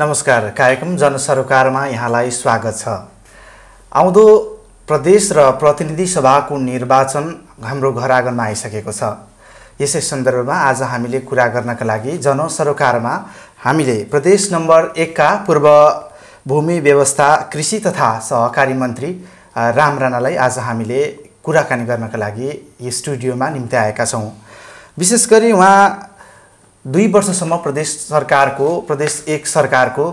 नमस्कार, कार्यक्रम जनसरोकारमा यहाँलाई स्वागत छ। आउँदो प्रदेश र प्रतिनिधि सभाको निर्वाचन हाम्रो घर आँगनमा आइसकेको छ। यसै सन्दर्भमा आज हामीले कुरा गर्नका लागि जनसरोकारमा हामीले प्रदेश नम्बर 1 का पूर्व भूमि व्यवस्था, कृषि तथा सहकारी मन्त्री राम रानालाई आज हामीले कुराकानी गर्नका लागि यस स्टुडियोमा निम्ति आएका छौं। विशेष गरी उहाँ 2 वर्षसम्म प्रदेश 1 सरकारको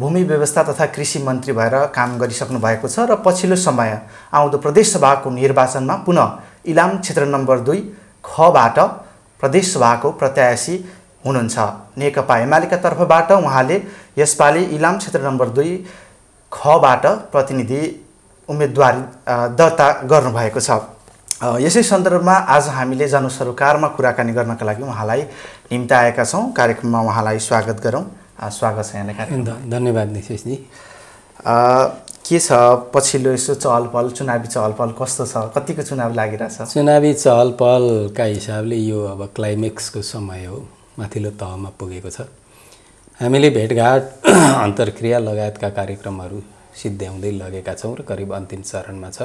भूमि व्यवस्था तथा कृषि मन्त्री भएर काम गरिसक्नु भएको छ र पछिल्लो समय आउँदो प्रदेश सभाको निर्वाचनमा पुनः इलाम क्षेत्र नम्बर 2 खबाट प्रदेश सभाको प्रत्याशी हुनुहुन्छ। नेकपा एमालेका तर्फबाट उहाँले यसपाली इलाम क्षेत्र नम्बर 2 खबाट प्रतिनिधि उम्मेदवारी दर्ता गर्नु भएको छ। यसै सन्दर्भमा आज हामीले जनसरोकारमा कुराकानी गर्नका लागि उहाँलाई निम्ति आएका छौं। कार्यक्रममा उहाँलाई स्वागत गरौं। स्वागत छ यहाँलाई कार्यक्रम। धन्यवाद निशेष जी। के छ पछिल्लो यसो चहलपहल, चुनावी चहलपहल कस्तो छ? कतिको चुनाव लागिरहेछ? चुनावी चहलपहलका हिसाबले यो अब क्लाइमेक्सको समय हो, माथिल्लो तहमा पुगेको छ। हामीले भेटघाट, अन्तरक्रिया लगायतका कार्यक्रमहरू सिद्ध्याउँदै लगेका छौं र करिब अन्तिम चरणमा छ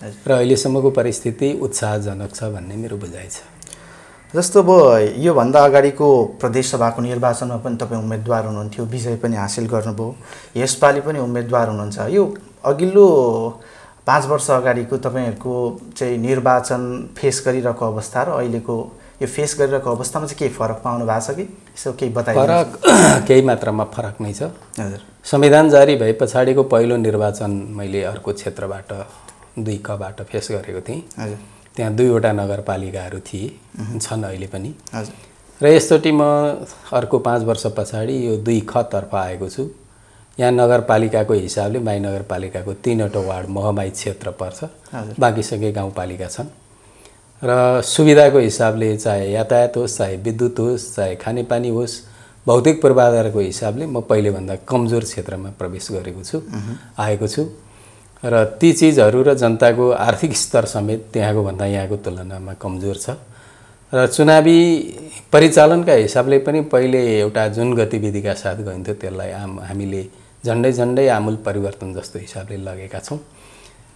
र अहिलेसम्मको परिस्थिति उत्साहजनक छ भन्ने मेरो बुझाइ छ। जस्तो अब योभन्दा अगाडिको प्रदेशसभाको निर्वाचनमा पनि तपाईँ उम्मेदवार हुनुहुन्थ्यो, विजय पनि हासिल गर्नुभयो, यसपालि पनि उम्मेदवार हुनुहुन्छ। यो अघिल्लो 5 वर्ष अगाडिको तपाईहरुको चाहिँ निर्वाचन फेस गरिरहेको अवस्था र अहिलेको यो फेस गरिरहेको अवस्थामा चाहिँ केही फरक पाउनु भएको छ कि? यसो केही बताइदिनु। फरक केही मात्रामा फरक नै छ। हजुर, संविधान जारी भए पछाडिको पहिलो निर्वाचन मैले अर्को क्षेत्रबाट 2 खबाट फेस गरेको थिएँ। हजुर, त्यहाँ 2 वटा नगरपालिकाहरू थिए, छन् अहिले पनि। हजुर, र यसचोटि म अर्को 5 वर्ष पछाडि यो 2 खतर्फ आएको छु। यहाँ नगरपालिकाको हिसाबले माई नगरपालिकाको 3 वटा वार्ड महमाई क्षेत्र पर्छ, बाँकी सबै गाउँपालिका छन्। र सुविधाको हिसाबले चाहे यातायात होस्, चाहे विद्युत होस्, चाहे खानेपानी होस्, भौतिक पूर्वाधारको हिसाबले म पहिलेभन्दा कमजोर क्षेत्रमा प्रवेश गरेको छु, आएको छु। र ती चीजहरु र जनताको आर्थिक स्तर समेत त्यहाँको भन्दा यहाँको तुलनामा कमजोर छ। र चुनावी परिचालनका हिसाबले पनि पहिले एउटा जुन गतिविधिका साथ गइन्थ्यो त्यसलाई हामीले झण्डै आमूल परिवर्तन जस्तो हिसाबले लगेका छौं।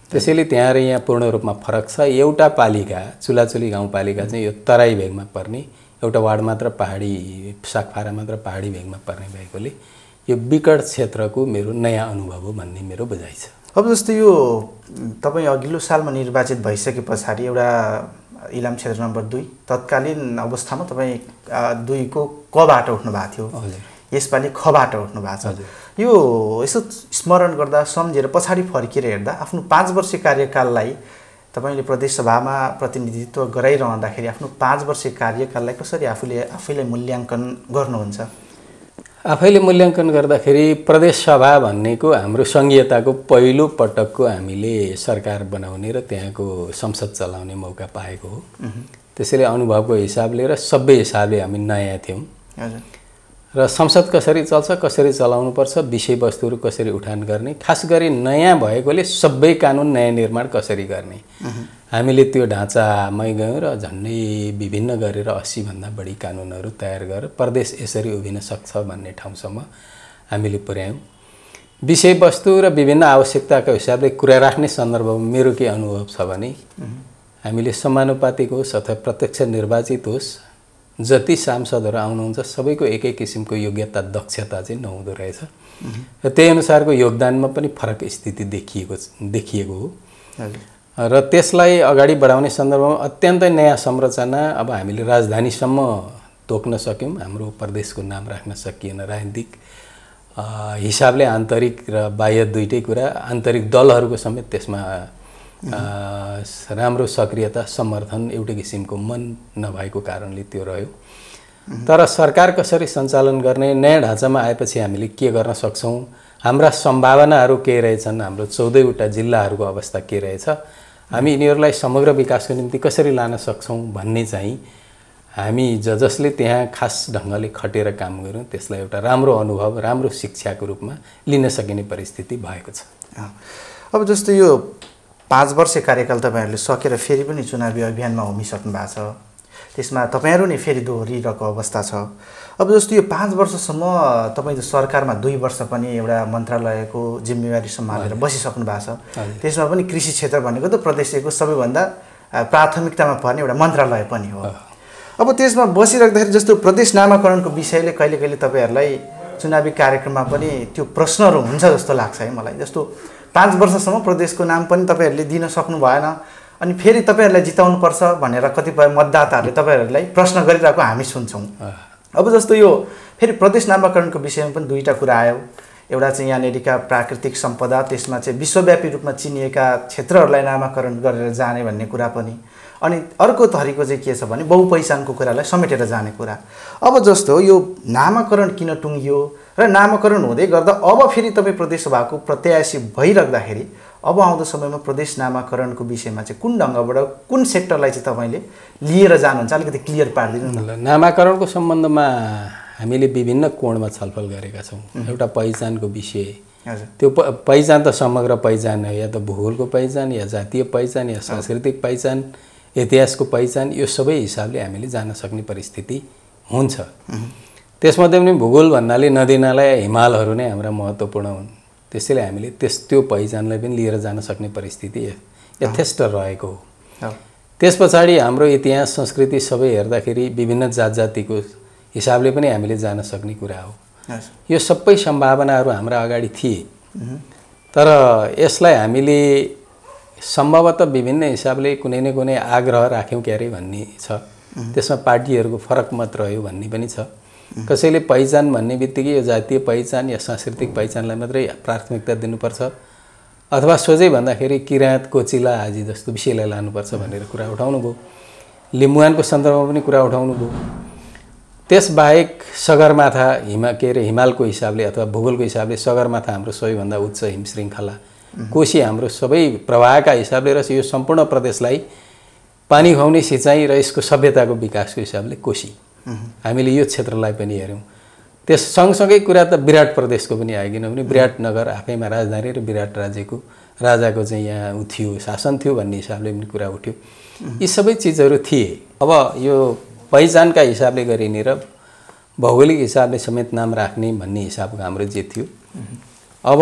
त्यसैले त्यहाँ र यहाँ पूर्ण रूपमा फरक छ। एउटा पालिका, चुलाचुली गाउँपालिका चाहिँ यो तराई भेगमा पर्ने, एउटा वार्ड मात्र पहाडी साखफारा मात्र पहाडी भेगमा पर्ने भएकोले यो विकट क्षेत्रको मेरो नयाँ अनुभव हो भन्ने मेरो बुझाइ छ। अब जस्तो यो तपाई अघिल्लो सालमा निर्वाचित भइसके पछाडी एउटा इलाम क्षेत्र नम्बर 2 तत्कालीन अवस्थामा तपाई 2 को कबाट उठ्नु भएको थियो। हजुर, यसपालि खबाट उठ्नु भएको छ। यो यसो स्मरण गर्दा, सम्झेर, पछाडी फर्केर हेर्दा आफ्नो 5 वर्षे कार्यकाललाई तपाईले प्रदेश सभामा प्रतिनिधित्व गराइरहँदाखेरि आफ्नो 5 वर्षे कार्यकाललाई कसरी आफैले मूल्याङ्कन गर्नुहुन्छ? आफैले मूल्याङ्कन गर्दाखेरि प्रदेश सभा भन्नेको हाम्रो संघीयताको पहिलो पटकको हामीले सरकार बनाउने र त्यहाँको संसद चलाउने मौका पाएको हो। त्यसैले अनुभवको हिसाबले र सबै हिसाबले हामी नयाँ थियौं। र संसद कसरी चल्छ, कसरी चलाउनुपर्छ, विषयवस्तुहरू कसरी उठान गर्ने, खास गरी नयाँ भएकोले सबै कानुन नयाँ निर्माण कसरी गर्ने, हामीले त्यो ढाँचामै गयौं र झन्डै विभिन्न गरेर 80 भन्दा बढी कानुनहरू तयार गरेर प्रदेश यसरी उभिन सक्छ भन्ने ठाउँसम्म हामीले पुर्यायौं। विषयवस्तु र विभिन्न आवश्यकताको हिसाबले कुरा राख्ने सन्दर्भमा मेरो के अनुभव छ भने हामीले समानुपातिक होस् अथवा प्रत्यक्ष निर्वाचित होस्, जति सांसदहरू आउनुहुन्छ सबैको एकै किसिमको योग्यता, दक्षता चाहिँ नहुँदो रहेछ र त्यही अनुसारको योगदानमा पनि फरक स्थिति देखिएको हो। र त्यसलाई अगाडि बढाउने सन्दर्भमा अत्यन्तै नयाँ संरचना, अब हामीले राजधानीसम्म तोक्न सक्यौं, हाम्रो प्रदेशको नाम राख्न सकिएन। राजनीतिक हिसाबले आन्तरिक र बाह्य दुईटै कुरा, आन्तरिक दलहरूको समेत त्यसमा राम्रो सक्रियता, समर्थन, एउटै किसिमको मन नभएको कारणले त्यो रह्यो। तर सरकार कसरी सञ्चालन गर्ने, नयाँ ढाँचामा आएपछि हामीले के गर्न सक्छौं, हाम्रा सम्भावनाहरू के रहेछन्, हाम्रो 14 वटा जिल्लाहरूको अवस्था के रहेछ, हामी यिनीहरूलाई समग्र विकासको निम्ति कसरी लान सक्छौं भन्ने चाहिँ हामी जसले त्यहाँ खास ढंगले खटेर काम गर्यौं त्यसलाई एउटा राम्रो अनुभव, राम्रो शिक्षाको रूपमा लिन सकिने परिस्थिति भएको छ। अब जस्तो यो 5 वर्ष कार्यकाल तपाईहरुले सकेर फेरि पनि चुनावी अभियानमा होमिसक्नु भएको छ। त्यसमा तपाईहरु नै फेरि दोहोरिरहेको अवस्था छ। अब जस्तो यो 5 वर्षसम्म तपाईं सरकारमा 2 वर्ष पनि एउटा मन्त्रालयको जिम्मेवारी सम्हालेर बसिसक्नु भएको छ। त्यसमा पनि कृषि क्षेत्र भनेको त प्रदेशको सबैभन्दा प्राथमिकतामा पर्ने एउटा मन्त्रालय पनि हो। अब त्यसमा बसिराख्दाखेरि जस्तो प्रदेश नामकरणको विषयले कहिले कहिले तपाईहरुलाई चुनावी कार्यक्रममा पनि त्यो प्रश्नहरु हुन्छ जस्तो लाग्छ है मलाई। जस्तो 5 वर्षसम्म प्रदेशको नाम पनि तपाईहरुले दिन सक्नु भएन अनि फेरि तपाईहरुलाई जिताउनु पर्छ भनेर कतिपय मतदाताहरुले तपाईहरुलाई प्रश्न गरिरहेको हामी सुन्छौं। अब जस्तो यो फेरि प्रदेश नामकरणको विषयमा पनि दुईटा कुरा आयो। एउटा चाहिँ यानेरीका प्राकृतिक सम्पदा त्यसमा चाहिँ विश्वव्यापी रूपमा चिनिएका क्षेत्रहरूलाई नामकरण गरेर जाने भन्ने कुरा पनि, अनि अर्को तरिको चाहिँ के छ भने बहुपैसानको कुरालाई समेटेर जाने कुरा। अब जस्तो यो नामकरण किन टुङ्गियो र नामकरण हुँदै गर्दा अब फेरि तपाईं प्रदेशसभाको प्रत्याशी भइराख्दाखेरि अब आउँदो समयमा प्रदेश नामकरणको विषयमा चाहिँ कुन ढङ्गबाट कुन सेक्टरलाई चाहिँ तपाईले लिएर जानुहुन्छ अलिकति क्लियर पारिदिनु न। नामकरणको सम्बन्धमा हामीले विभिन्न कोणमा छलफल गरेका छौं। एउटा पहिचानको विषय, त्यो पहिचान त समग्र पहिचान हो, या त भूगोलको पहिचान या जातीय पहिचान या सांस्कृतिक पहिचान इतिहासको पहिचान, यो सबै हिसाबले हामीले जान सक्ने परिस्थिति हुन्छ। त्यसमध्ये पनि भूगोल भन्नाले नदीनाला हिमालहरू नै हाम्रा महत्त्वपूर्ण हुन्, त्यसैले हामीले त्यो पहिचानलाई पनि लिएर जान सक्ने परिस्थिति यथेष्ट रहेको हो। त्यस पछाडि हाम्रो इतिहास संस्कृति सबै हेर्दाखेरि विभिन्न जात जातिको हिसाबले पनि हामीले जान सक्ने कुरा हो। यो सबै सम्भावनाहरू हाम्रा अगाडि थिए, तर यसलाई हामीले सम्भवतः विभिन्न हिसाबले कुनै न कुनै आग्रह राख्यौँ क्यारे भन्ने छ। त्यसमा पार्टीहरूको फरक मत रह्यो भन्ने पनि छ। कसैले पहिचान भन्ने बित्तिकै यो जातीय पहिचान या सांस्कृतिक पहिचानलाई मात्रै प्राथमिकता दिनुपर्छ अथवा सोझै भन्दाखेरि किराँत कोचिला आदि जस्तो विषयलाई लानुपर्छ भनेर कुरा उठाउनुभयो। लिम्बुवानको सन्दर्भमा पनि कुरा उठाउनुभयो। त्यसबाहेक सगरमाथा हिमालको हिसाबले अथवा भूगोलको हिसाबले सगरमाथा हाम्रो सबैभन्दा उच्च हिमशृङ्खला, कोशी हाम्रो सबै प्रवाहका हिसाबले र यो सम्पूर्ण प्रदेशलाई पानी खुवाउने सिँचाइ र यसको सभ्यताको विकासको हिसाबले कोशी, हामीले यो क्षेत्रलाई पनि हेऱ्यौँ। त्यस सँगसँगै कुरा त विराट प्रदेशको पनि आयो, किनभने विराट नगर आफैमा राजधानी र विराट राज्यको राजाको चाहिँ यहाँ थियो शासन थियो भन्ने हिसाबले पनि कुरा उठ्यो। यी सबै चिजहरू थिए। अब यो पहिचानका हिसाबले गरिने र भौगोलिक हिसाबले समेत नाम राख्ने भन्ने हिसाबको हाम्रो जे थियो, अब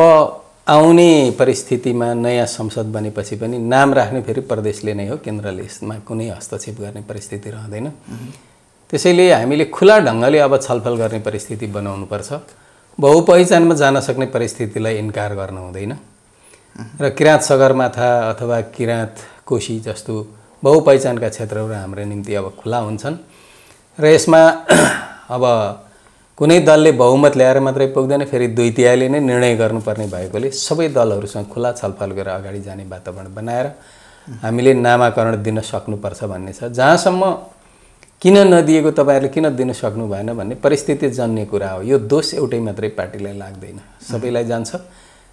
आउने परिस्थितिमा नयाँ संसद बनेपछि पनि नाम राख्ने फेरि प्रदेशले नै हो, केन्द्रले यसमा कुनै हस्तक्षेप गर्ने परिस्थिति रहँदैन। त्यसैले हामीले खुला ढङ्गले अब छलफल गर्ने परिस्थिति बनाउनुपर्छ। बहुपहिचानमा जान सक्ने परिस्थितिलाई इन्कार गर्न हुँदैन र किराँत सगरमाथा अथवा किराँत कोशी जस्तो बहुपहिचानका क्षेत्रहरू हाम्रो निम्ति अब खुला हुन्छन् र यसमा अब कुनै दलले बहुमत ल्याएर मात्रै पुग्दैन, फेरि 2/3 नै निर्णय गर्नुपर्ने भएकोले सबै दलहरूसँग खुला छलफल गरेर अगाडि जाने वातावरण बनाएर हामीले नामाकरण दिन सक्नुपर्छ भन्ने छ। जहाँसम्म किन नदिएको तपाईहरुले किन दिन सक्नु भएन भन्ने परिस्थिति जन्ने कुरा हो। यो दोष एउटै मात्रै पार्टीलाई लाग्दैन, सबैलाई जान्छ।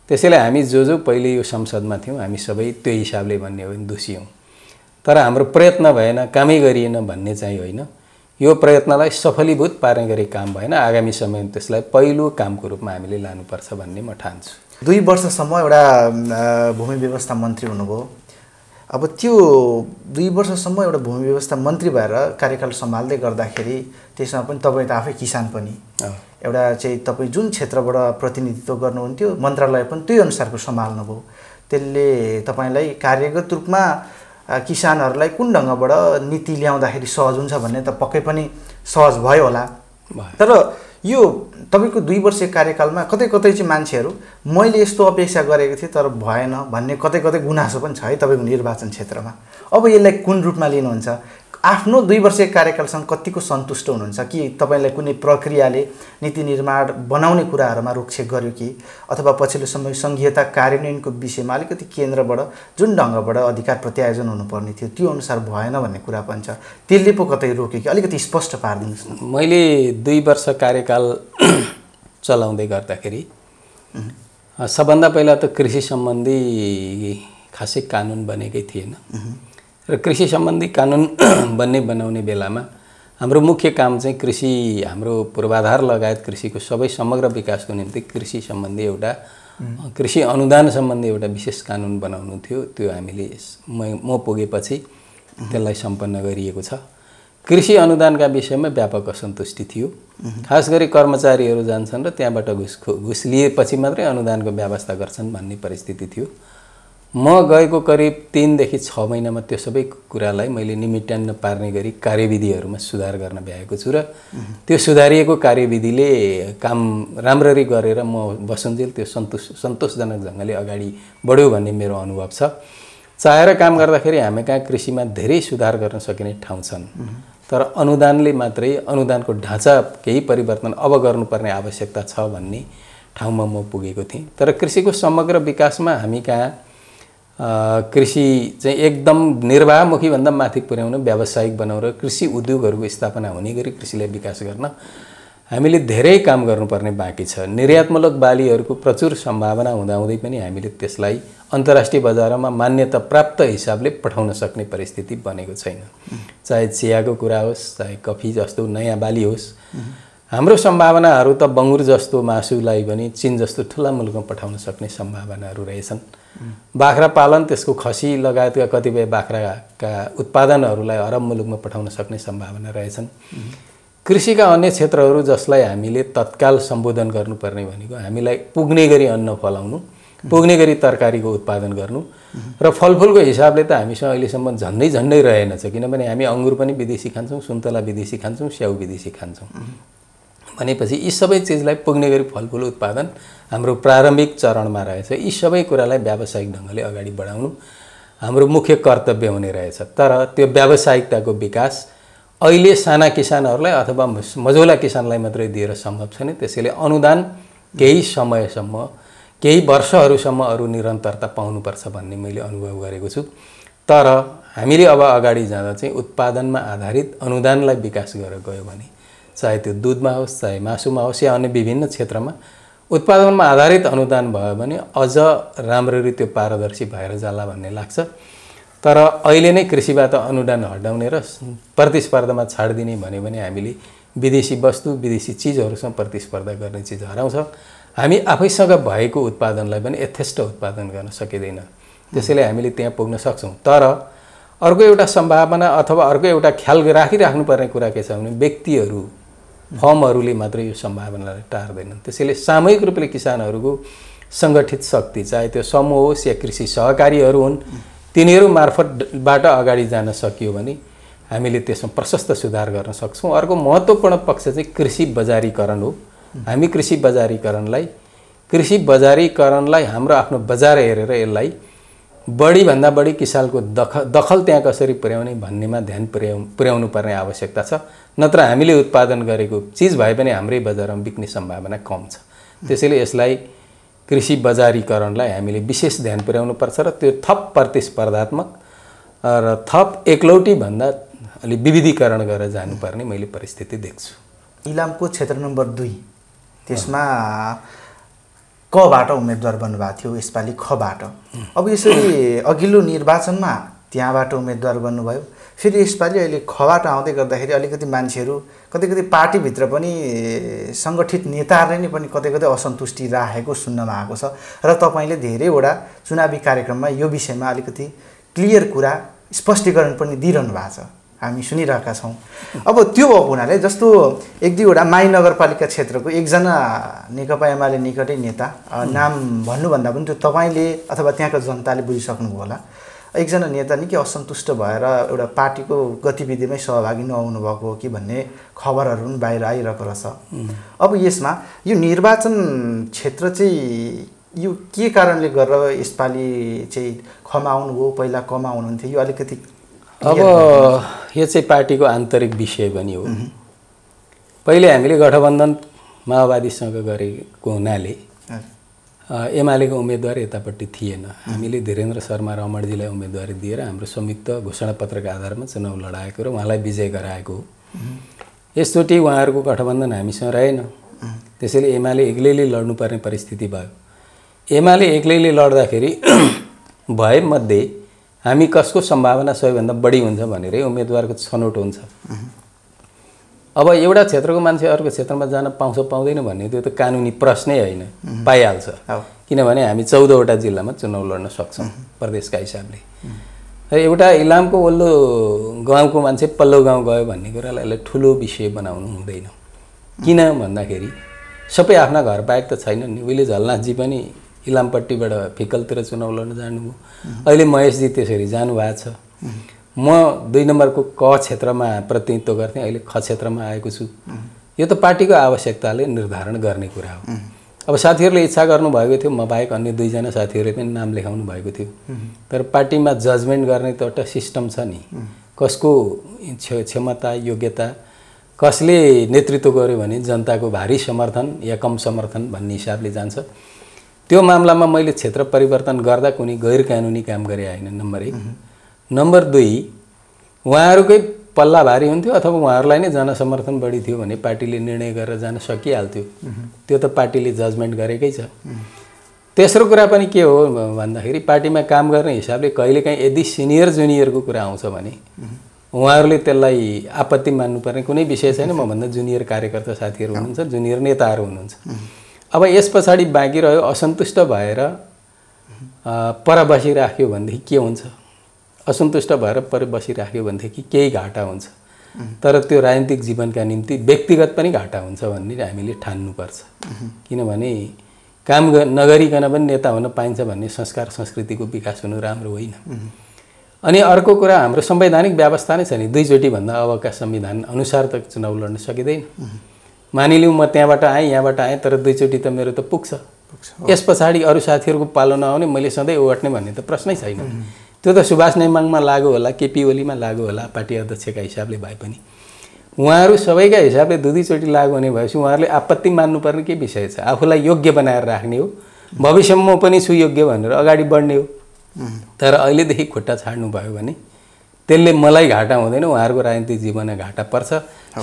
त्यसैले हामी जो जो पहिले यो संसदमा थियौँ हामी सबै त्यो हिसाबले भन्ने हो भने दोषी हौँ, तर हाम्रो प्रयत्न भएन, कामै गरिएन भन्ने चाहिँ होइन। यो प्रयत्नलाई सफलीभूत पार्ने गरी काम भएन, आगामी समयमा त्यसलाई पहिलो कामको रूपमा हामीले लानुपर्छ भन्ने म ठान्छु। 2 वर्षसम्म एउटा भूमि व्यवस्था मन्त्री हुनुभयो। अब त्यो 2 वर्षसम्म एउटा भूमि व्यवस्था मन्त्री भएर कार्यकाल सम्हाल्दै गर्दाखेरि त्यसमा पनि तपाईँ त आफै किसान पनि, एउटा चाहिँ तपाईँ जुन क्षेत्रबाट प्रतिनिधित्व गर्नुहुन्थ्यो मन्त्रालय पनि त्यही अनुसारको सम्हाल्नुभयो। त्यसले तपाईँलाई कार्यगत रूपमा किसानहरूलाई कुन ढङ्गबाट नीति ल्याउँदाखेरि सहज हुन्छ भन्ने त पक्कै पनि सहज भयो होला। तर यो तपाईको 2 वर्ष कार्यकालमा कतै कतै चाहिँ मान्छेहरू मैले यस्तो अपेक्षा गरेको थिएँ तर भएन भन्ने कतै कतै गुनासो पनि छ है तपाईको निर्वाचन क्षेत्रमा। अब यसलाई कुन रूपमा लिनुहुन्छ? आफ्नो 2 वर्ष कार्यकालसँग कतिको सन्तुष्ट हुनुहुन्छ? कि तपाईलाई कुनै प्रक्रियाले नीति निर्माण बनाउने कुराहरूमा रोकछेक गर्यो कि, अथवा पछिल्लो समय संघीयता कार्यान्वयनको विषयमा अलिकति केन्द्रबाट जुन ढङ्गबाट अधिकार प्रत्यायोजन हुनुपर्ने थियो त्यो अनुसार भएन भन्ने कुरा पनि छ, त्यसले पो कतै रोक्यो कि? अलिकति स्पष्ट पारिदिनुहोस् न। मैले 2 वर्ष कार्यकाल चलाउँदै गर्दाखेरि सबभन्दा पहिला त कृषि सम्बन्धी खासै कानुन बनेकै थिएन र कृषि सम्बन्धी कानुन बनाउने बेलामा हाम्रो मुख्य काम चाहिँ कृषि, हाम्रो पूर्वाधार लगायत कृषिको सबै समग्र विकासको निम्ति कृषि सम्बन्धी एउटा कृषि अनुदान सम्बन्धी एउटा विशेष कानुन बनाउनु थियो। त्यो हामीले म पुगेपछि त्यसलाई सम्पन्न गरिएको छ। कृषि अनुदानका विषयमा व्यापक असन्तुष्टि थियो। खासगरी कर्मचारीहरू जान्छन् र त्यहाँबाट घुस लिएपछि मात्रै अनुदानको व्यवस्था गर्छन् भन्ने परिस्थिति थियो। म गएको करिब 3 देखि 6 महिनामा त्यो सबै कुरालाई मैले निमित्यान्न पार्ने गरी कार्यविधिहरूमा सुधार गर्न भ्याएको छु र त्यो सुधारिएको कार्यविधिले काम राम्ररी गरेर म बसुन्जेल त्यो सन्तोषजनक ढंगले अगाडि बढ्यो भन्ने मेरो अनुभव छ। चाहेर काम गर्दाखेरि हामी कहाँ कृषिमा धेरै सुधार गर्न सकिने ठाउँ छन्, तर अनुदानले मात्रै अनुदानको ढाँचा केही परिवर्तन अब गर्नुपर्ने आवश्यकता छ भन्ने ठाउँमा म पुगेको थिएँ। तर कृषिको समग्र विकासमा हामी कहाँ कृषि चाहिँ एकदम निर्वाहमुखी भन्दा माथि पुर्याउन, व्यावसायिक बनाउन, कृषि उद्योगहरूको स्थापना हुने गरी कृषिलाई विकास गर्न हामीले धेरै काम गर्नुपर्ने बाँकी छ। निर्यातमूलक बालीहरूको प्रचुर सम्भावना हुँदाहुँदै पनि हामीले त्यसलाई अन्तर्राष्ट्रिय बजारमा मान्यता प्राप्त हिसाबले पठाउन सक्ने परिस्थिति बनेको छैन। चाहे चियाको कुरा होस्, चाहे कफी जस्तो नयाँ बाली होस्, हाम्रो सम्भावनाहरू त बङ्गुर जस्तो मासुलाई पनि चीन जस्तो ठुला मुलुकमा पठाउन सक्ने सम्भावनाहरू रहेछन्। बाख्रा पालन, त्यसको खसी लगायतका कतिपय बाख्राका उत्पादनहरूलाई अरब मुलुकमा पठाउन सक्ने सम्भावना रहेछन्। कृषिका अन्य क्षेत्रहरू जसलाई हामीले तत्काल सम्बोधन गर्नुपर्ने भनेको हामीलाई पुग्ने गरी अन्न फलाउनु, पुग्ने गरी तरकारीको उत्पादन गर्नु र फलफुलको हिसाबले त हामीसँग अहिलेसम्म झन्डै रहेनछ, किनभने हामी अङ्गुर पनि विदेशी खान्छौँ, सुन्तला विदेशी खान्छौँ, स्याउ विदेशी खान्छौँ। भनेपछि यी सबै चिजलाई पुग्ने गरी फलफुल उत्पादन हाम्रो प्रारम्भिक चरणमा रहेछ। यी सबै कुरालाई व्यावसायिक ढङ्गले अगाडि बढाउनु हाम्रो मुख्य कर्तव्य हुने रहेछ। तर त्यो व्यावसायिकताको विकास अहिले साना किसानहरूलाई अथवा मझौला किसानलाई मात्रै दिएर सम्भव छैन। त्यसैले अनुदान केही समयसम्म, केही वर्षहरूसम्म अरू निरन्तरता पाउनुपर्छ भन्ने मैले अनुभव गरेको छु। तर हामीले अब अगाडि जाँदा चाहिँ उत्पादनमा आधारित अनुदानलाई विकास गरेर गयो भने, चाहे त्यो दुधमा होस्, चाहे मासुमा होस् या अन्य विभिन्न क्षेत्रमा उत्पादनमा आधारित अनुदान भयो भने अझ राम्ररी त्यो पारदर्शी भएर जाला भन्ने लाग्छ। तर अहिले नै कृषिबाट अनुदान हटाउने र प्रतिस्पर्धामा छाड दिने भन्यो भने हामीले विदेशी वस्तु, विदेशी चिजहरूसँग प्रतिस्पर्धा गर्ने चिज हराउँछ। हामी आफैसँग भएको उत्पादनलाई पनि यथेष्ट उत्पादन गर्न सकिँदैन। त्यसैले हामीले त्यहाँ पुग्न सक्छौँ। तर अर्को एउटा सम्भावना अथवा अर्को एउटा ख्याल राखिराख्नुपर्ने कुरा के छ भने व्यक्तिहरू, फर्महरूले मात्रै यो सम्भावनालाई टार्दैनन्। त्यसैले सामूहिक रूपले किसानहरूको सङ्गठित शक्ति, चाहे त्यो समूह होस् या कृषि सहकारीहरू हुन्, तिनीहरू मार्फतबाट अगाडि जान सकियो भने हामीले त्यसमा प्रशस्त सुधार गर्न सक्छौँ। अर्को महत्त्वपूर्ण पक्ष चाहिँ कृषि बजारीकरण हो। हामी कृषि बजारीकरणलाई हाम्रो आफ्नो बजार हेरेर यसलाई बढीभन्दा बढी किसानको दखल त्यहाँ कसरी पुर्याउने भन्नेमा ध्यान पुर्याउनु पर्ने आवश्यकता छ। नत्र हामीले उत्पादन गरेको चिज भए पनि हाम्रै बजारमा बिक्ने सम्भावना कम छ। त्यसैले यसलाई कृषि बजारीकरणलाई हामीले विशेष ध्यान पुर्याउनुपर्छ र त्यो थप प्रतिस्पर्धात्मक र थप एकलौटी भन्दा अलि विविधीकरण गरेर जानुपर्ने मैले परिस्थिति देख्छु। इलामको क्षेत्र नम्बर 2 त्यसमा कबाट उम्मेदवार बन्नुभएको थियो, यसपालि खबाट। अब यसरी अघिल्लो निर्वाचनमा त्यहाँबाट उम्मेदवार बन्नुभयो, फेरि यसपालि अहिले खबाट आउँदै गर्दाखेरि अलिकति मान्छेहरू कतै पार्टीभित्र पनि सङ्गठित नेताहरूले नै पनि कतै असन्तुष्टि राखेको सुन्नमा आएको छ। र तपाईले धेरैवटा चुनावी कार्यक्रममा यो विषयमा अलिकति क्लियर कुरा, स्पष्टीकरण पनि दिइरहनु भएको छ, हामी सुनिरहेका छौँ। अब त्यो भएको हुनाले जस्तो 1-2 वटा माई नगरपालिका क्षेत्रको एकजना नेकपा एमाले निकटै नेता, नाम भन्नुभन्दा पनि त्यो तपाईँले अथवा त्यहाँको जनताले बुझिसक्नुभयो होला, एकजना नेता निकै असन्तुष्ट भएर एउटा पार्टीको गतिविधिमै सहभागी नहुनु भएको हो कि भन्ने खबरहरू पनि बाहिर आइरहेको रहेछ। अब यसमा यो निर्वाचन क्षेत्र चाहिँ यो के कारणले गरेर यसपालि चाहिँ खमाउनु हो, पहिला कमाउनुहुन्थ्यो, यो अलिकति अब यो चाहिँ पार्टीको आन्तरिक विषय पनि हो। पहिले हामीले गठबन्धन माओवादीसँग गरेको हुनाले एमालेको उम्मेदवार यतापट्टि थिएन। हामीले धीरेन्द्र शर्मा रमणजीलाई उम्मेदवारी दिएर हाम्रो संयुक्त घोषणापत्रका आधारमा चुनाव लडाएको र उहाँलाई विजय गराएको हो। यसचोटि उहाँहरूको गठबन्धन हामीसँग रहेन, त्यसैले एमाले एक्लैले लड्नुपर्ने परिस्थिति भयो। एमाले एक्लैले लड्दाखेरि भएमध्ये हामी कसको सम्भावना सबैभन्दा बढी हुन्छ भनेरै उम्मेदवारको छनौट हुन्छ। अब एउटा क्षेत्रको मान्छे अर्को क्षेत्रमा जान पाउँछ पाउँदैन भन्ने त्यो त कानुनी प्रश्नै होइन, पाइहाल्छ। किनभने हामी 14 वटा जिल्लामा चुनाव लड्न सक्छौँ प्रदेशका हिसाबले। एउटा इलामको वल्लो गाउँको मान्छे पल्लो गाउँ गयो भन्ने कुरालाई ठुलो विषय बनाउनु हुँदैन। किन भन्दाखेरि सबै आफ्ना घर बाहेक त छैनन् नि। उहिले झलनाथजी पनि इलामपट्टिबाट फिकलतिर चुनाउन जानुभयो, अहिले महेशजी त्यसरी जानुभएको छ। म २ नम्बरको क क्षेत्रमा प्रतिनिधित्व गर्थेँ, अहिले ख क्षेत्रमा आएको छु। यो त पार्टीको आवश्यकताले निर्धारण गर्ने कुरा हो। अब साथीहरूले इच्छा गर्नुभएको थियो, म बाहेक अन्य 2 जना साथीहरूले पनि नाम लेखाउनु भएको थियो, तर पार्टीमा जजमेन्ट गर्ने त एउटा सिस्टम छ नि। कसको क्षमता योग्यता, कसले नेतृत्व गर्यो भने जनताको भारी समर्थन या कम समर्थन भन्ने हिसाबले जान्छ। त्यो मामलामा मैले क्षेत्र परिवर्तन गर्दा कुनै गैरकानुनी काम गरे हैन, नम्बर १। नम्बर २, उहाँहरूकै पल्ला भारी हुन्थ्यो अथवा उहाँहरूलाई नै जनसमर्थन बढी थियो भने पार्टीले निर्णय गरेर जान सकिहाल्थ्यो। त्यो त पार्टीले जजमेन्ट गरेकै छ। तेस्रो कुरा पनि के हो भन्दाखेरि पार्टीमा काम गर्ने हिसाबले कहिलेकाहीँ यदि सिनियर जुनियरको कुरा आउँछ भने उहाँहरूले त्यसलाई आपत्ति मान्नुपर्ने कुनै विषय छैन। मभन्दा जुनियर कार्यकर्ता साथीहरू हुनुहुन्छ, जुनियर नेताहरू हुनुहुन्छ। अब यस पछाडि बाँकी रह्यो असन्तुष्ट भएर पर बसिराख्यो भनेदेखि के हुन्छ? असन्तुष्ट भएर पर बसिराख्यो भनेदेखि केही घाटा हुन्छ, तर त्यो राजनीतिक जीवनका निम्ति व्यक्तिगत पनि घाटा हुन्छ भन्ने हामीले ठान्नुपर्छ। किनभने काम नगरिकन पनि नेता हुन पाइन्छ भन्ने संस्कार संस्कृतिको विकास हुनु राम्रो होइन। अनि अर्को कुरा, हाम्रो संवैधानिक व्यवस्था नै छ नि, 2 चोटिभन्दा अबका संविधान अनुसार त चुनाव लड्न सकिँदैन। मानिलिउँ म त्यहाँबाट आएँ यहाँबाट आएँ, तर 2 चोटि त मेरो त पुग्छ। यस पछाडि अरू साथीहरूको पालो नआउने, मैले सधैँ ओगट्ने भन्ने त प्रश्नै छैन। त्यो त सुभाष नेमाङमा लागू होला, केपी ओलीमा लागू होला, पार्टी अध्यक्षका हिसाबले भए पनि। उहाँहरू सबैका हिसाबले 2-2 चोटि लागू हुने भएपछि उहाँहरूले आपत्ति मान्नुपर्ने के विषय छ? आफूलाई योग्य बनाएर राख्ने हो, भविष्यमा पनि सुयोग्य भनेर अगाडि बढ्ने हो। तर अहिलेदेखि खुट्टा छाड्नु भयो भने त्यसले मलाई घाटा हुँदैन, उहाँहरूको राजनीतिक जीवनमा घाटा पर्छ।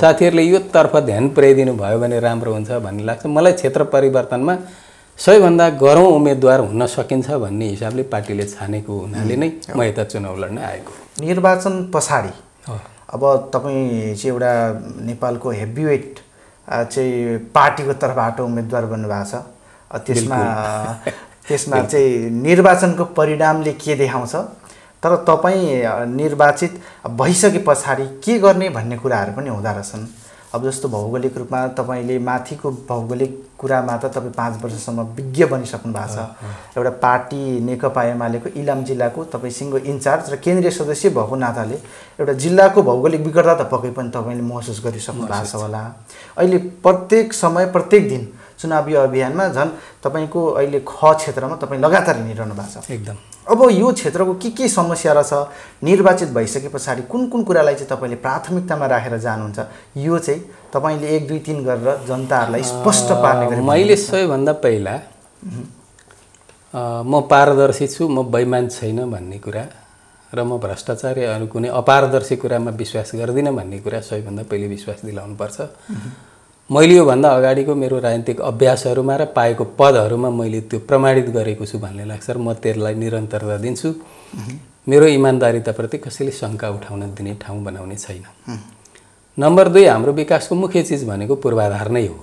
साथीहरूले यो तर्फ ध्यान पुर्याइदिनु भयो भने राम्रो हुन्छ भन्ने लाग्छ मलाई। क्षेत्र परिवर्तनमा सबैभन्दा गरौँ उम्मेदवार हुन सकिन्छ भन्ने हिसाबले पार्टीले छानेको हुनाले नै म यता चुनाव लड्न आएको। निर्वाचन पछाडि अब तपाईँ चाहिँ एउटा नेपालको हेभिवेट चाहिँ पार्टीको तर्फबाट उम्मेदवार बन्नुभएको छ। त्यसमा चाहिँ निर्वाचनको परिणामले के देखाउँछ, तर तपाईँ निर्वाचित भइसके पछाडि के गर्ने भन्ने कुराहरू पनि हुँदा रहेछन्। अब जस्तो भौगोलिक रूपमा तपाईले माथिको भौगोलिक कुरामा त तपाईँ 5 वर्षसम्म विज्ञ बनिसक्नु भएको छ। एउटा पार्टी नेकपा एमालेको इलाम जिल्लाको तपाईँ सिङ्गो इन्चार्ज र केन्द्रीय सदस्य भएको नाताले एउटा जिल्लाको भौगोलिक विकटता त पक्कै पनि तपाईँले महसुस गरिसक्नु भएको छ होला। अहिले प्रत्येक समय प्रत्येक दिन चुनावी अभियानमा झन् तपाईँको अहिले ख क्षेत्रमा तपाईँ लगातार हिँडिरहनु भएको छ। एकदम अब यो क्षेत्रको के समस्या रहेछ, निर्वाचित भइसके पछाडि कुन कुन कुरालाई चाहिँ तपाईँले प्राथमिकतामा राखेर जानुहुन्छ, यो चाहिँ तपाईँले 1, 2, 3 गरेर जनताहरूलाई स्पष्ट पार्ने गरे? मैले सबैभन्दा पहिला म पारदर्शी छु, म बेइमान छैन भन्ने कुरा र म भ्रष्टाचार या अरू कुनै अपारदर्शी कुरामा विश्वास गर्दिनँ भन्ने कुरा सबैभन्दा पहिले विश्वास दिलाउनुपर्छ। मैले योभन्दा अगाडिको मेरो राजनीतिक अभ्यासहरूमा र पाएको पदहरूमा मैले त्यो प्रमाणित गरेको छु भन्ने लाग्छ र म त्यसलाई निरन्तरता दिन्छु। मेरो इमान्दारिताप्रति कसैले शङ्का उठाउन दिने ठाउँ बनाउने छैन। नम्बर 2, हाम्रो विकासको मुख्य चिज भनेको पूर्वाधार नै हो।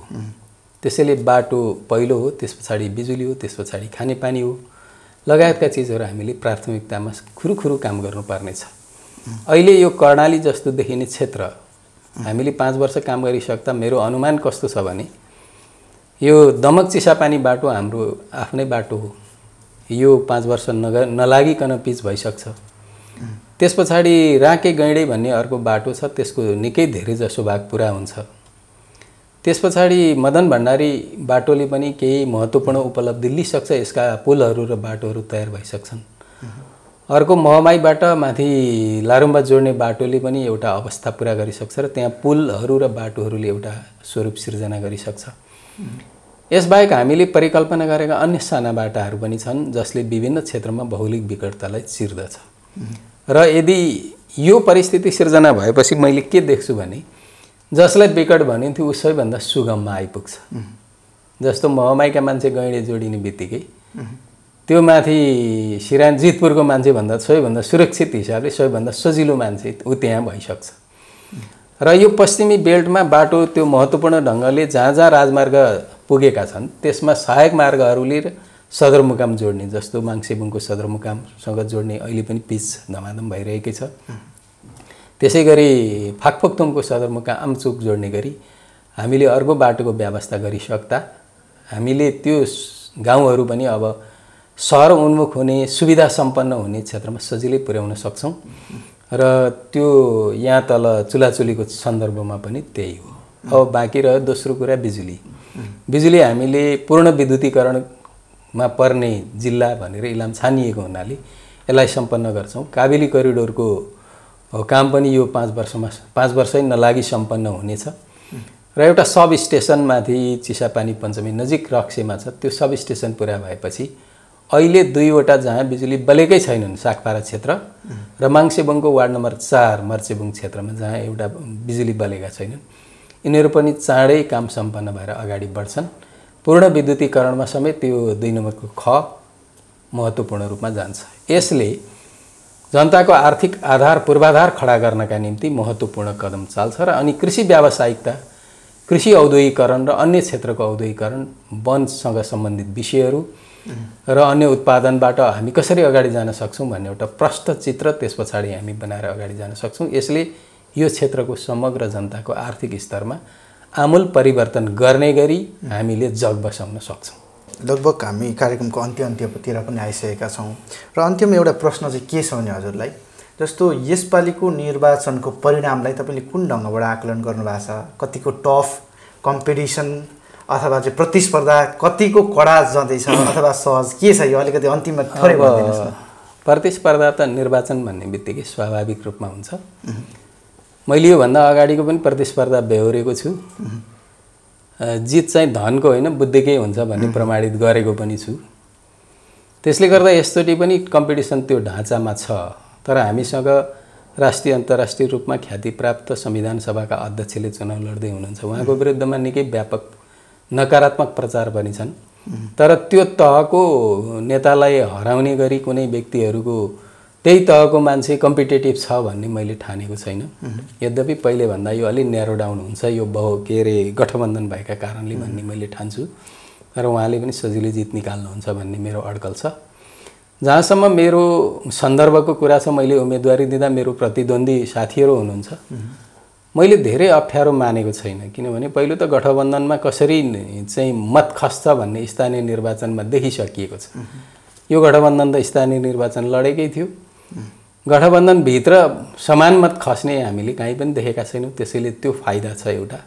त्यसैले बाटो पहिलो हो, त्यस पछाडि बिजुली हो, त्यस पछाडि खानेपानी हो लगायतका चिजहरू हामीले प्राथमिकतामा खुरुखुरु काम गर्नुपर्नेछ। अहिले यो कर्णाली जस्तो देखिने क्षेत्र हामीले 5 वर्ष काम गरिसक्दा मेरो अनुमान कस्तो छ भने यो दमक चिसापानी बाटो हाम्रो आफ्नै बाटो हो, यो 5 वर्ष नलागिकन पिच भइसक्छ। त्यस पछाडि राँके गैँडे भन्ने अर्को बाटो छ, त्यसको निकै धेरै जसो भाग पुरा हुन्छ। त्यस पछाडि मदन भण्डारी बाटोले पनि केही महत्त्वपूर्ण उपलब्धि लिइसक्छ, यसका पुलहरू र बाटोहरू तयार भइसक्छन्। अर्को महमाईबाट माथि लारुम्बा जोड्ने बाटोले पनि एउटा अवस्था पुरा गरिसक्छ र त्यहाँ पुलहरू र बाटोहरूले एउटा स्वरूप सिर्जना गरिसक्छ। यसबाहेक हामीले परिकल्पना गरेका अन्य साना बाटाहरू पनि छन् जसले विभिन्न क्षेत्रमा भौगोलिक विकटतालाई चिर्दछ। र यदि यो परिस्थिति सिर्जना भएपछि मैले के देख्छु भने जसलाई विकट भनिन्थ्यो उस सबैभन्दा सुगममा आइपुग्छ। जस्तो महमाईका मान्छे गैँडे जोडिने बित्तिकै त्यो माथि सिरान जितपुरको मान्छे भन्दा सबैभन्दा सुरक्षित हिसाबले सबैभन्दा सजिलो मान्छे ऊ त्यहाँ भइसक्छ। र यो पश्चिमी बेल्टमा बाटो त्यो महत्त्वपूर्ण ढङ्गले जहाँ जहाँ राजमार्ग पुगेका छन् त्यसमा सहायक मार्गहरूले सदरमुकाम जोड्ने जस्तो मांगसेबुङको सदरमुकामसँग जोड्ने अहिले पनि पिच धमाधम भइरहेकै छ। त्यसैगरी फाकफोक्तोङको सदरमुकाम आमचोक जोड्ने गरी हामीले अर्को बाटोको व्यवस्था गरिसक्दा हामीले त्यो गाउँहरू पनि अब सहर उन्मुख हुने सुविधा सम्पन्न हुने क्षेत्रमा सजिलै पुर्याउन सक्छौं र त्यो यहाँ तल चुलाचुलीको सन्दर्भमा पनि त्यही हो। अब बाँकी रह्यो दोस्रो कुरा बिजुली। बिजुली हामीले पूर्ण विद्युतीकरणमा पर्ने जिल्ला भनेर इलाम छानिएको हुनाले यसलाई सम्पन्न गर्छौं। काबेली करिडोरको काम पनि यो 5 वर्षै नलागी सम्पन्न हुनेछ र एउटा सब स्टेशनमाथि चिसापानी पञ्चमी नजिक रक्सेमा छ, त्यो सब स्टेशन पुरा भएपछि अहिले 2 वटा जहाँ बिजुली बलेकै छैनन् सागपारा क्षेत्र र मांगसेबुङको वार्ड नम्बर 4 मर्चेबुङ क्षेत्रमा जहाँ एउटा बिजुली बलेका छैनन्, यिनीहरु पनि चाँडै काम सम्पन्न भएर अगाडि बढ्छन्। पूर्ण विद्युतीकरणमा समेत त्यो 2 नम्बरको ख महत्त्वपूर्ण रूपमा जान्छ। यसले जनताको आर्थिक आधार पूर्वाधार खडा गर्नका निम्ति महत्त्वपूर्ण कदम चाल्छ र अनि कृषि व्यावसायिकता, कृषि औद्योगिकरण र अन्य क्षेत्रको औद्योगिकरण, वनसँग सम्बन्धित विषयहरू र अन्य उत्पादनबाट हामी कसरी अगाडि जान सक्छौं भन्ने एउटा प्रष्ट चित्र त्यसपछि हामी बनाएर अगाडि जान सक्छौं। यसले यो क्षेत्रको समग्र जनताको आर्थिक स्तरमा आमूल परिवर्तन गर्ने गरी हामीले जग बसाउन सक्छौं। लगभग हामी कार्यक्रमको अन्त्यतिर पनि आइसकेका छौं र अन्त्यमा एउटा प्रश्न चाहिँ के छ भने हजुरलाई, जस्तो यसपालिको निर्वाचनको परिणामलाई तपाईले कुन ढंगबाट आकलन गर्नुभएको छ? कतिको टफ कम्पिटिसन अथवा चाहिँ प्रतिस्पर्धा कतिको कडा जाँदैछ अथवा सहज के छ? यो अलिकति अन्तिममा थोरै भनिदिनुस् न। प्रतिस्पर्धा त निर्वाचन भन्ने बित्तिकै स्वाभाविक रूपमा हुन्छ। मैले यो भन्दा अगाडिको पनि प्रतिस्पर्धा बेहोरेको छु। जित चाहिँ धनको होइन बुद्धिकै हुन्छ भन्ने प्रमाणित गरेको पनि छु। त्यसले गर्दा यसचोटि पनि कम्पिटिसन त्यो ढाँचामा छ, तर हामीसँग राष्ट्रिय अन्तर्राष्ट्रिय रूपमा ख्यातिप्राप्त संविधान सभाका अध्यक्षले चुनाव लड्दै हुनुहुन्छ। उहाँको विरुद्धमा निकै व्यापक नकारात्मक प्रचार पनि छन्, तर त्यो तहको नेतालाई हराउने गरी कुनै व्यक्तिहरूको त्यही तहको मान्छे कम्पिटेटिभ छ भन्ने मैले ठानेको छैन। यद्यपि पहिले भन्दा यो अलि न्यारो डाउन हुन्छ, यो गठबन्धन भएका कारणले भन्ने मैले ठान्छु, तर उहाँले पनि सजिलै जित निकाल्नुहुन्छ भन्ने मेरो अड्कल छ। जहाँसम्म मेरो सन्दर्भको कुरा छ, मैले उम्मेदवारी दिँदा मेरो प्रतिद्वन्दी साथीहरू हुनुहुन्छ, मैले धेरै अप्ठ्यारो मानेको छैन। किनभने पहिलो त गठबन्धनमा कसरी चाहिँ मत खस्छ भन्ने स्थानीय निर्वाचनमा देखिसकिएको छ। यो गठबन्धन त स्थानीय निर्वाचन लडेकै थियो, गठबन्धनभित्र समान मत खस्ने हामीले कहीँ पनि देखेका छैनौँ, त्यसैले त्यो फाइदा छ एउटा।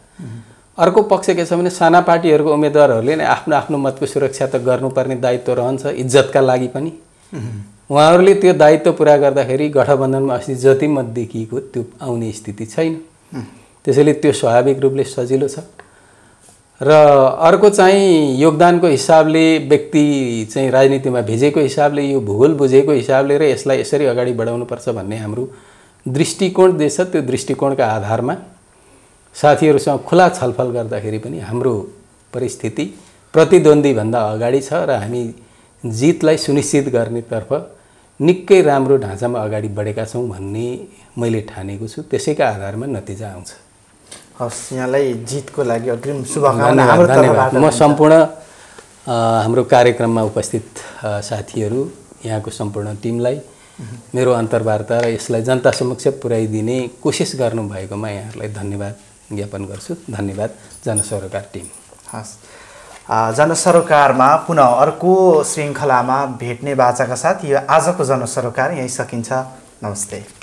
अर्को पक्ष के छ भने साना पार्टीहरूको उम्मेदवारहरूले नै आफ्नो आफ्नो मतको सुरक्षा त गर्नुपर्ने दायित्व रहन्छ, इज्जतका लागि पनि। उहाँहरूले त्यो दायित्व पुरा गर्दाखेरि गठबन्धनमा अस्ति जति मत देखिएको त्यो आउने स्थिति छैन, त्यसैले त्यो स्वाभाविक रूपले सजिलो छ। र अर्को चाहिँ योगदानको हिसाबले, व्यक्ति चाहिँ राजनीतिमा भिजेको हिसाबले, यो भूगोल बुझेको हिसाबले र यसलाई यसरी अगाडि बढाउनुपर्छ भन्ने हाम्रो दृष्टिकोण जे छ, त्यो दृष्टिकोणका आधारमा साथीहरूसँग खुला छलफल गर्दाखेरि पनि हाम्रो परिस्थिति प्रतिद्वन्द्वीभन्दा अगाडि छ र हामी जितलाई सुनिश्चित गर्नेतर्फ निकै राम्रो ढाँचामा अगाडि बढेका छौँ भन्ने मैले ठानेको छु। त्यसैका आधारमा नतिजा आउँछ। हस्, यहाँलाई जितको लागि अग्रिम शुभकामना। म सम्पूर्ण हाम्रो कार्यक्रममा उपस्थित साथीहरू, यहाँको सम्पूर्ण टिमलाई मेरो अन्तर्वार्ता र यसलाई जनता समक्ष पुर्याइदिने कोसिस गर्नुभएकोमा यहाँहरूलाई धन्यवाद ज्ञापन गर्छु। धन्यवाद जनसरोकार टिम। हस्, जनसरोकारमा पुनः अर्को श्रृङ्खलामा भेट्ने बाचाका साथ यो आजको जनसरोकार यही सकिन्छ। नमस्ते।